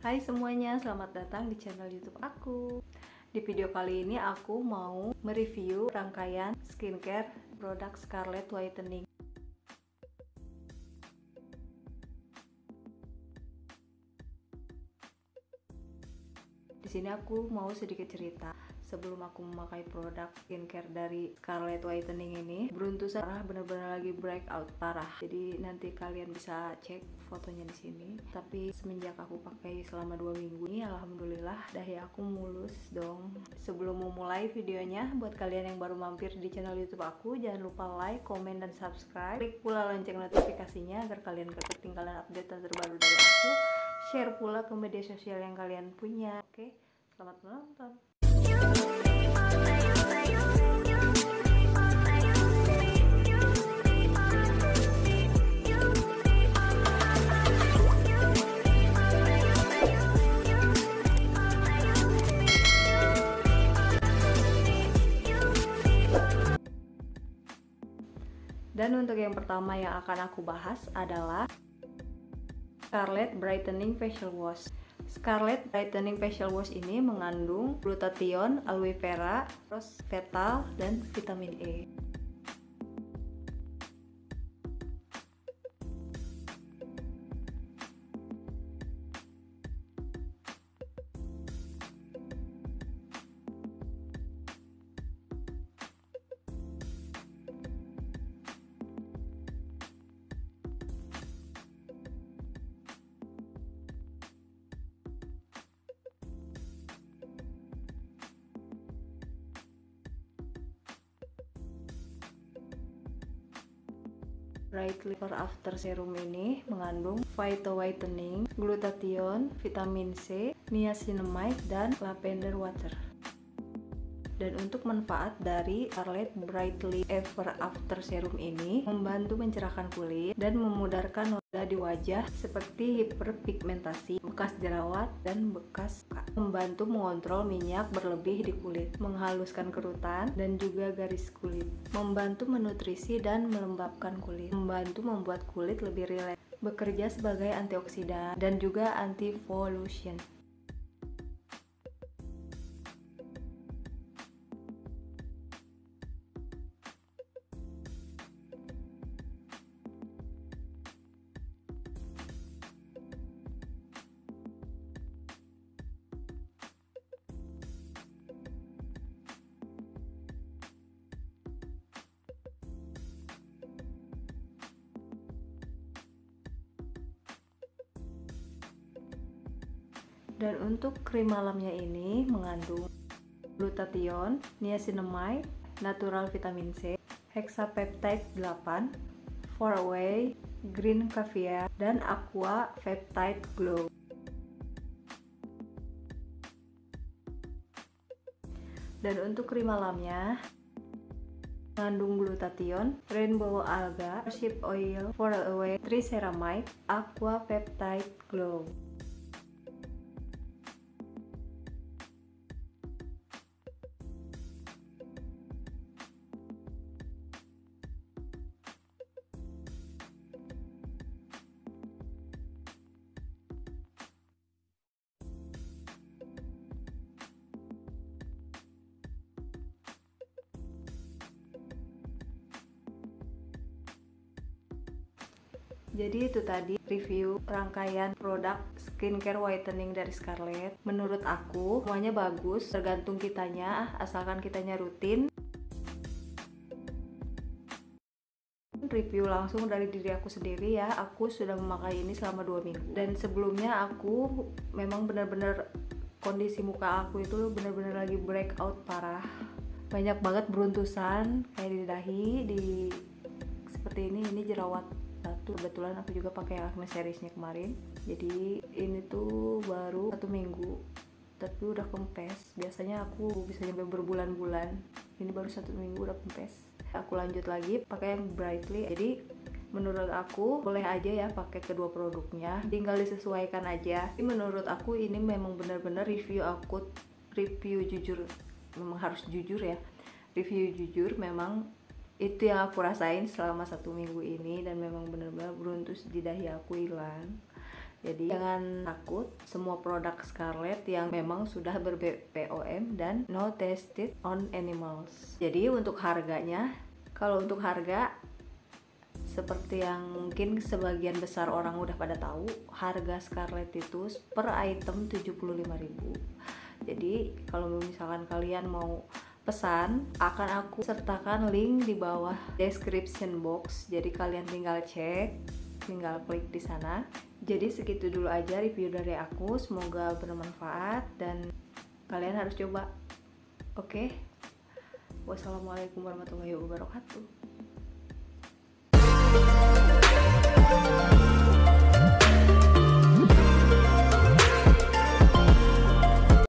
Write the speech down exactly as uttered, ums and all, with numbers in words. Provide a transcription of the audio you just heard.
Hai semuanya, selamat datang di channel YouTube aku. Di video kali ini aku mau mereview rangkaian skincare produk Scarlett Whitening. Di sini aku mau sedikit cerita. Sebelum aku memakai produk skincare dari Scarlett Whitening ini, beruntusan parah, bener-bener lagi breakout parah. Jadi nanti kalian bisa cek fotonya di sini. Tapi semenjak aku pakai selama dua minggu ini, alhamdulillah dahi aku mulus dong. Sebelum memulai videonya, buat kalian yang baru mampir di channel YouTube aku, jangan lupa like, komen, dan subscribe. Klik pula lonceng notifikasinya agar kalian gak ketinggalan update terbaru dari aku. Share pula ke media sosial yang kalian punya. Oke, selamat menonton. Dan untuk yang pertama yang akan aku bahas adalah Scarlett Brightening Facial Wash. Scarlett Brightening Facial Wash ini mengandung glutathione, aloe vera, rose petal, dan vitamin E. Brightly Ever After Serum ini mengandung Phyto Whitening, glutathione, vitamin C, niacinamide, dan lavender water. Dan untuk manfaat dari Scarlett Brightly Ever After Serum ini, membantu mencerahkan kulit dan memudarkan noda di wajah seperti hiperpigmentasi, bekas jerawat, dan bekas luka. Membantu mengontrol minyak berlebih di kulit, menghaluskan kerutan dan juga garis kulit, membantu menutrisi dan melembabkan kulit, membantu membuat kulit lebih rileks, bekerja sebagai antioksidan dan juga antivolution. Dan untuk krim malamnya ini mengandung glutathione, niacinamide, natural vitamin C, hexapeptide delapan, four-way, green caviar, dan aqua peptide glow. Dan untuk krim malamnya mengandung glutathione, rainbow alga, ship oil, four-way, triceramide, aqua peptide glow. Jadi itu tadi review rangkaian produk skincare whitening dari Scarlett. Menurut aku semuanya bagus, tergantung kitanya, asalkan kitanya rutin. Review langsung dari diri aku sendiri ya, aku sudah memakai ini selama dua minggu. Dan sebelumnya aku memang benar-benar kondisi muka aku itu benar-benar lagi breakout parah. Banyak banget beruntusan, kayak di dahi, di seperti ini, ini jerawat. Satu, kebetulan aku juga pakai Acne seriesnya kemarin, jadi ini tuh baru satu minggu tapi udah kempes. Biasanya aku bisa sampai berbulan-bulan, ini baru satu minggu udah kempes. Aku lanjut lagi pakai yang Brightly. Jadi menurut aku boleh aja ya pakai kedua produknya, tinggal disesuaikan aja. Tapi menurut aku ini memang benar-benar review aku, review jujur, memang harus jujur ya, review jujur. Memang itu yang aku rasain selama satu minggu ini, dan memang benar-benar beruntus di dahi aku hilang. Jadi jangan takut, semua produk Scarlett yang memang sudah ber-B P O M dan no tested on animals. Jadi untuk harganya, kalau untuk harga seperti yang mungkin sebagian besar orang udah pada tahu, harga Scarlett itu per item tujuh puluh lima ribu rupiah. Jadi kalau misalkan kalian mau pesan, akan aku sertakan link di bawah description box. Jadi kalian tinggal cek, tinggal klik di sana. Jadi segitu dulu aja review dari aku, semoga bermanfaat dan kalian harus coba. Oke, wassalamualaikum warahmatullahi wabarakatuh.